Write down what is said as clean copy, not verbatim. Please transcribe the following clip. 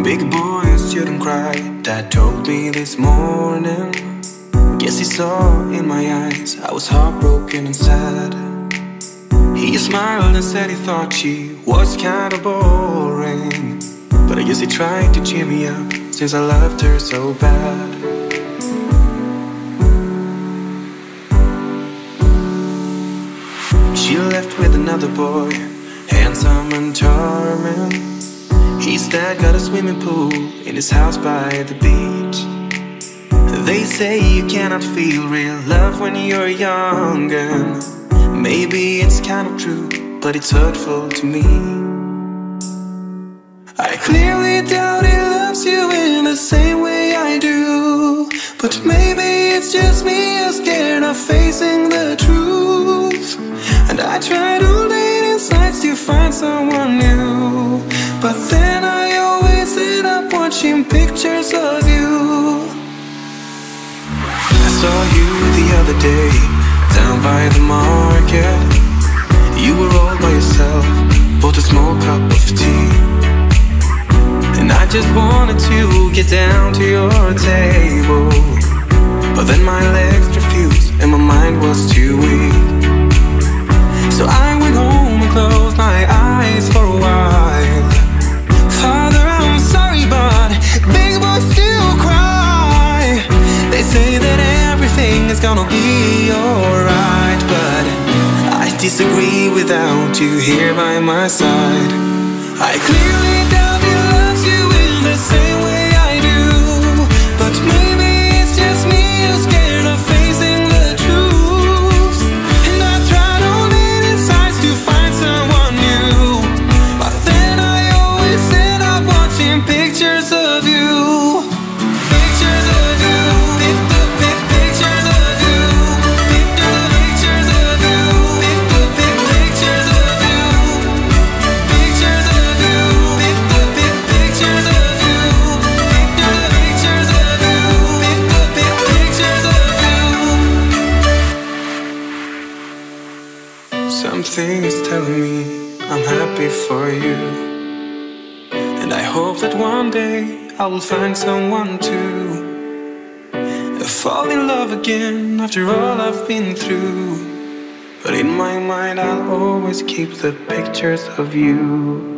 Big boys shouldn't cry, Dad told me this morning. Yes, he saw in my eyes I was heartbroken and sad. He smiled and said he thought she was kinda boring, but I guess he tried to cheer me up since I loved her so bad. She left with another boy, handsome and charming. His dad got a swimming pool in his house by the beach. They say you cannot feel real love when you're young, and maybe it's kind of true, but it's hurtful to me. I clearly doubt he loves you in the same way I do, but maybe it's just me who's scared of facing the truth. And I tried all dating sites to find someone new, but then I always end up watching pictures of you. I saw you the other day, down by the market. You were all by yourself, bought a small cup of tea, and I just wanted to get down to your table, but then my legs refused and my mind was too weak. So I went home and closed my eyes for a while. Father, I'm sorry, but big boys still cry. They say that everything is gonna be alright, but I disagree without you here by my side. I clearly doubt he loves you in the same way I do, but maybe it's just me who's scared of facing the truth. And I tried all dating sites to find someone new, but then I always end up watching pictures of you. Pictures of you, pictures of you, pictures of you, pictures of you, pictures of you, pictures of you, pictures of you, pictures of you. Something is telling me I'm happy for you, and I hope that one day I will find someone too. I fall in love again after all I've been through, but in my mind I'll always keep the pictures of you.